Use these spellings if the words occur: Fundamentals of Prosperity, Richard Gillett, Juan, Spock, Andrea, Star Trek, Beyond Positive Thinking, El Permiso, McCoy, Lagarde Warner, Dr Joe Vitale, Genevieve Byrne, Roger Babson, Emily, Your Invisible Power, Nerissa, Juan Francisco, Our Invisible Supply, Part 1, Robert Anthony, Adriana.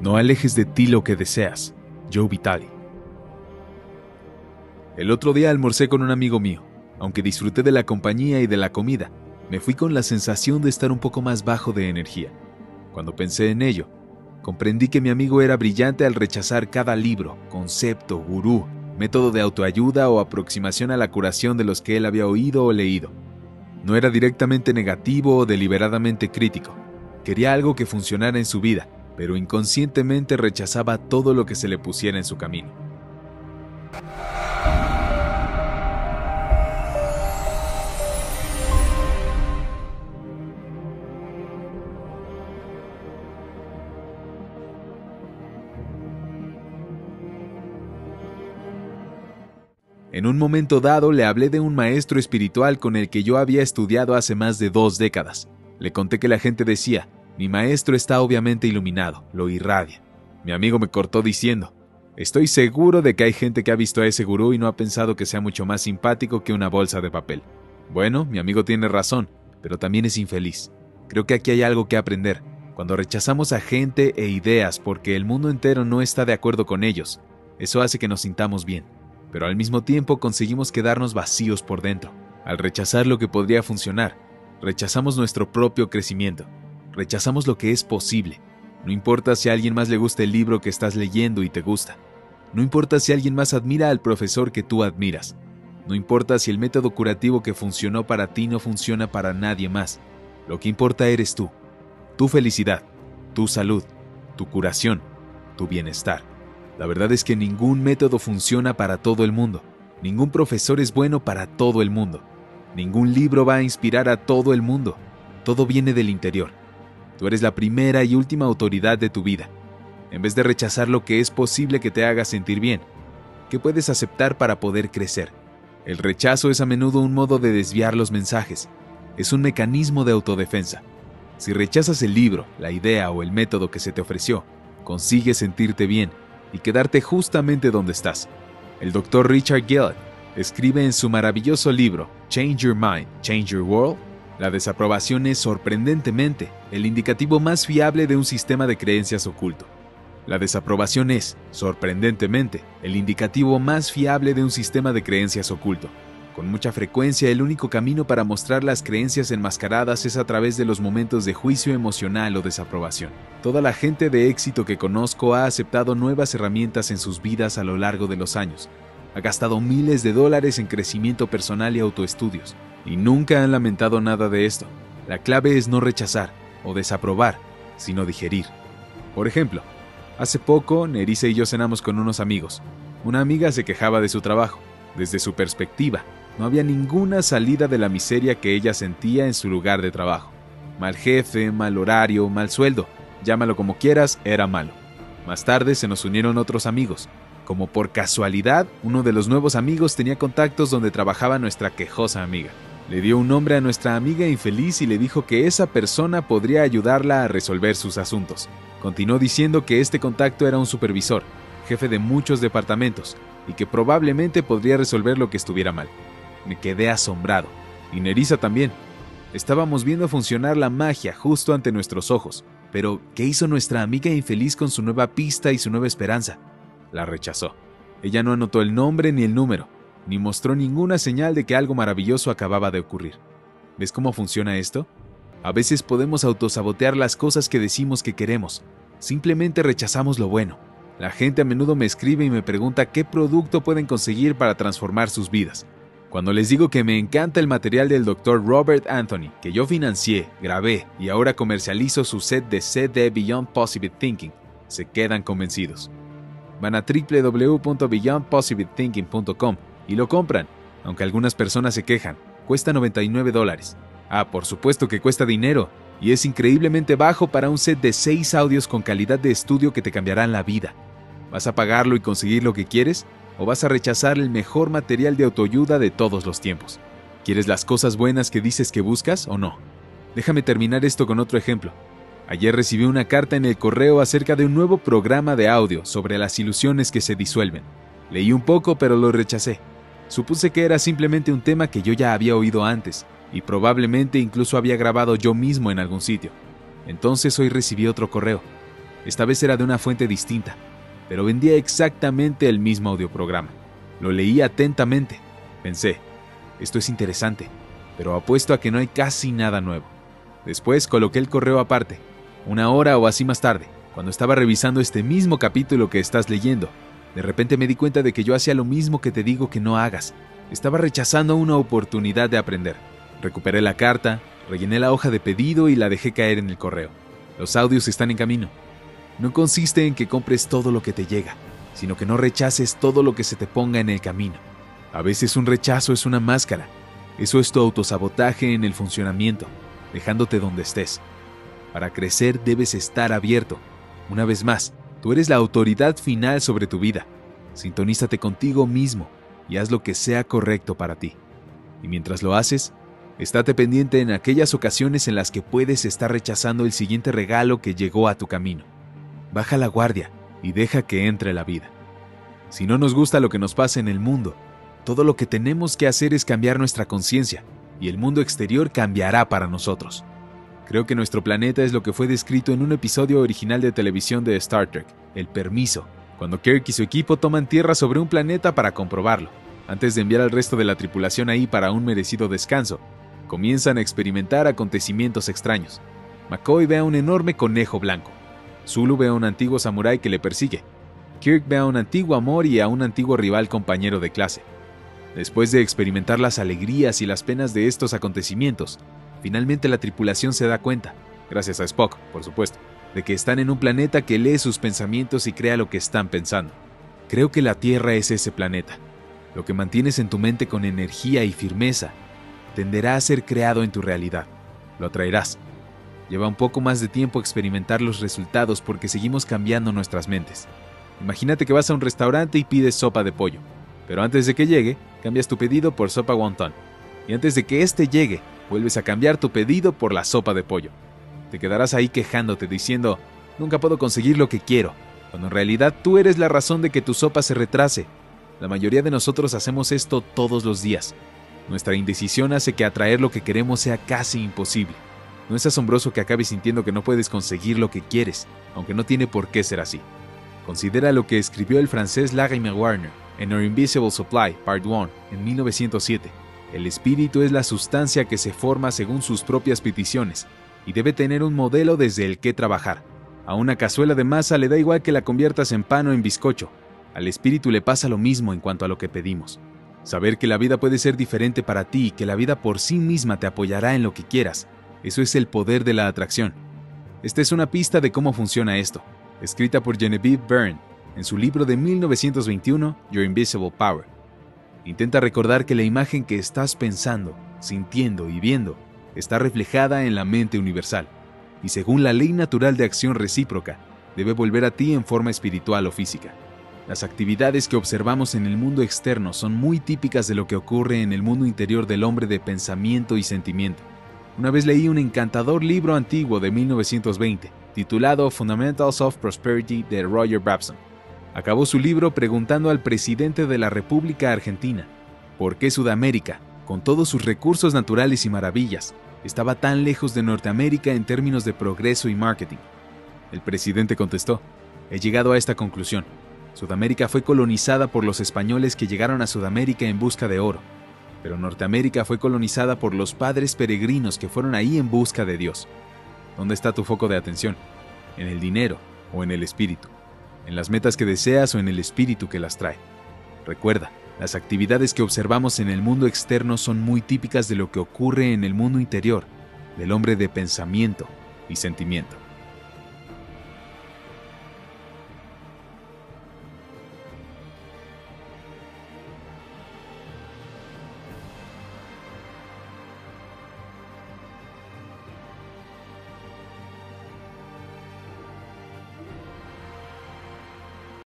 No alejes de ti lo que deseas. Joe Vitale. El otro día almorcé con un amigo mío. Aunque disfruté de la compañía y de la comida, me fui con la sensación de estar un poco más bajo de energía. Cuando pensé en ello, comprendí que mi amigo era brillante al rechazar cada libro, concepto, gurú, método de autoayuda o aproximación a la curación de los que él había oído o leído. No era directamente negativo o deliberadamente crítico. Quería algo que funcionara en su vida, pero inconscientemente rechazaba todo lo que se le pusiera en su camino. En un momento dado le hablé de un maestro espiritual con el que yo había estudiado hace más de 2 décadas. Le conté que la gente decía, mi maestro está obviamente iluminado, lo irradia. Mi amigo me cortó diciendo, estoy seguro de que hay gente que ha visto a ese gurú y no ha pensado que sea mucho más simpático que una bolsa de papel. Bueno, mi amigo tiene razón, pero también es infeliz. Creo que aquí hay algo que aprender. Cuando rechazamos a gente e ideas porque el mundo entero no está de acuerdo con ellos, eso hace que nos sintamos bien. Pero al mismo tiempo conseguimos quedarnos vacíos por dentro. Al rechazar lo que podría funcionar, rechazamos nuestro propio crecimiento. Rechazamos lo que es posible. No importa si a alguien más le gusta el libro que estás leyendo y te gusta. No importa si alguien más admira al profesor que tú admiras. No importa si el método curativo que funcionó para ti no funciona para nadie más. Lo que importa eres tú. Tu felicidad, tu salud, tu curación, tu bienestar. La verdad es que ningún método funciona para todo el mundo. Ningún profesor es bueno para todo el mundo. Ningún libro va a inspirar a todo el mundo. Todo viene del interior. Tú eres la primera y última autoridad de tu vida. En vez de rechazar lo que es posible que te haga sentir bien, ¿qué puedes aceptar para poder crecer? El rechazo es a menudo un modo de desviar los mensajes. Es un mecanismo de autodefensa. Si rechazas el libro, la idea o el método que se te ofreció, consigues sentirte bien y quedarte justamente donde estás. El Dr. Richard Gillett escribe en su maravilloso libro Change Your Mind, Change Your World, la desaprobación es sorprendentemente el indicativo más fiable de un sistema de creencias oculto. La desaprobación es, sorprendentemente, el indicativo más fiable de un sistema de creencias oculto. Con mucha frecuencia, el único camino para mostrar las creencias enmascaradas es a través de los momentos de juicio emocional o desaprobación. Toda la gente de éxito que conozco ha aceptado nuevas herramientas en sus vidas a lo largo de los años. Ha gastado miles de dólares en crecimiento personal y autoestudios, y nunca han lamentado nada de esto. La clave es no rechazar o desaprobar, sino digerir. Por ejemplo, hace poco, Nerissa y yo cenamos con unos amigos. Una amiga se quejaba de su trabajo. Desde su perspectiva, no había ninguna salida de la miseria que ella sentía en su lugar de trabajo. Mal jefe, mal horario, mal sueldo, llámalo como quieras, era malo. Más tarde se nos unieron otros amigos. Como por casualidad, uno de los nuevos amigos tenía contactos donde trabajaba nuestra quejosa amiga. Le dio un nombre a nuestra amiga infeliz y le dijo que esa persona podría ayudarla a resolver sus asuntos. Continuó diciendo que este contacto era un supervisor, jefe de muchos departamentos, y que probablemente podría resolver lo que estuviera mal. Me quedé asombrado. Y Nerissa también. Estábamos viendo funcionar la magia justo ante nuestros ojos. Pero, ¿qué hizo nuestra amiga infeliz con su nueva pista y su nueva esperanza? La rechazó. Ella no anotó el nombre ni el número, ni mostró ninguna señal de que algo maravilloso acababa de ocurrir. ¿Ves cómo funciona esto? A veces podemos autosabotear las cosas que decimos que queremos. Simplemente rechazamos lo bueno. La gente a menudo me escribe y me pregunta qué producto pueden conseguir para transformar sus vidas. Cuando les digo que me encanta el material del Dr. Robert Anthony, que yo financié, grabé y ahora comercializo su set de CD Beyond Positive Thinking, se quedan convencidos. Van a www.beyondpositivethinking.com y lo compran, aunque algunas personas se quejan. Cuesta $99. Ah, por supuesto que cuesta dinero, y es increíblemente bajo para un set de 6 audios con calidad de estudio que te cambiarán la vida. ¿Vas a pagarlo y conseguir lo que quieres? ¿O vas a rechazar el mejor material de autoayuda de todos los tiempos? ¿Quieres las cosas buenas que dices que buscas o no? Déjame terminar esto con otro ejemplo. Ayer recibí una carta en el correo acerca de un nuevo programa de audio sobre las ilusiones que se disuelven. Leí un poco, pero lo rechacé. Supuse que era simplemente un tema que yo ya había oído antes, y probablemente incluso había grabado yo mismo en algún sitio. Entonces hoy recibí otro correo. Esta vez era de una fuente distinta, pero vendía exactamente el mismo audioprograma. Lo leí atentamente. Pensé, esto es interesante, pero apuesto a que no hay casi nada nuevo. Después coloqué el correo aparte. Una hora o así más tarde, cuando estaba revisando este mismo capítulo que estás leyendo, de repente me di cuenta de que yo hacía lo mismo que te digo que no hagas. Estaba rechazando una oportunidad de aprender. Recuperé la carta, rellené la hoja de pedido y la dejé caer en el correo. Los audios están en camino. No consiste en que compres todo lo que te llega, sino que no rechaces todo lo que se te ponga en el camino. A veces un rechazo es una máscara. Eso es tu autosabotaje en el funcionamiento, dejándote donde estés. Para crecer debes estar abierto. Una vez más, tú eres la autoridad final sobre tu vida. Sintonízate contigo mismo y haz lo que sea correcto para ti. Y mientras lo haces, estate pendiente en aquellas ocasiones en las que puedes estar rechazando el siguiente regalo que llegó a tu camino. Baja la guardia y deja que entre la vida. Si no nos gusta lo que nos pasa en el mundo, todo lo que tenemos que hacer es cambiar nuestra conciencia y el mundo exterior cambiará para nosotros. Creo que nuestro planeta es lo que fue descrito en un episodio original de televisión de Star Trek, El Permiso, cuando Kirk y su equipo toman tierra sobre un planeta para comprobarlo. Antes de enviar al resto de la tripulación ahí para un merecido descanso, comienzan a experimentar acontecimientos extraños. McCoy ve a un enorme conejo blanco. Zulu ve a un antiguo samurái que le persigue. Kirk ve a un antiguo amor y a un antiguo rival compañero de clase. Después de experimentar las alegrías y las penas de estos acontecimientos, finalmente la tripulación se da cuenta, gracias a Spock, por supuesto, de que están en un planeta que lee sus pensamientos y crea lo que están pensando. Creo que la Tierra es ese planeta. Lo que mantienes en tu mente con energía y firmeza tenderá a ser creado en tu realidad. Lo atraerás. Lleva un poco más de tiempo experimentar los resultados porque seguimos cambiando nuestras mentes. Imagínate que vas a un restaurante y pides sopa de pollo, pero antes de que llegue, cambias tu pedido por sopa wonton. Y antes de que este llegue, vuelves a cambiar tu pedido por la sopa de pollo. Te quedarás ahí quejándote diciendo, nunca puedo conseguir lo que quiero, cuando en realidad tú eres la razón de que tu sopa se retrase. La mayoría de nosotros hacemos esto todos los días. Nuestra indecisión hace que atraer lo que queremos sea casi imposible. No es asombroso que acabes sintiendo que no puedes conseguir lo que quieres, aunque no tiene por qué ser así. Considera lo que escribió el francés Lagarde Warner en Our Invisible Supply, Part 1, en 1907. El espíritu es la sustancia que se forma según sus propias peticiones y debe tener un modelo desde el que trabajar. A una cazuela de masa le da igual que la conviertas en pan o en bizcocho. Al espíritu le pasa lo mismo en cuanto a lo que pedimos. Saber que la vida puede ser diferente para ti y que la vida por sí misma te apoyará en lo que quieras, eso es el poder de la atracción. Esta es una pista de cómo funciona esto, escrita por Genevieve Byrne en su libro de 1921, Your Invisible Power. Intenta recordar que la imagen que estás pensando, sintiendo y viendo está reflejada en la mente universal y según la ley natural de acción recíproca, debe volver a ti en forma espiritual o física. Las actividades que observamos en el mundo externo son muy típicas de lo que ocurre en el mundo interior del hombre de pensamiento y sentimiento. Una vez leí un encantador libro antiguo de 1920, titulado Fundamentals of Prosperity de Roger Babson. Acabó su libro preguntando al presidente de la República Argentina por qué Sudamérica, con todos sus recursos naturales y maravillas, estaba tan lejos de Norteamérica en términos de progreso y marketing. El presidente contestó, he llegado a esta conclusión. Sudamérica fue colonizada por los españoles que llegaron a Sudamérica en busca de oro, pero Norteamérica fue colonizada por los padres peregrinos que fueron ahí en busca de Dios. ¿Dónde está tu foco de atención? ¿En el dinero o en el espíritu? ¿En las metas que deseas o en el espíritu que las trae? Recuerda, las actividades que observamos en el mundo externo son muy típicas de lo que ocurre en el mundo interior, del hombre de pensamiento y sentimiento.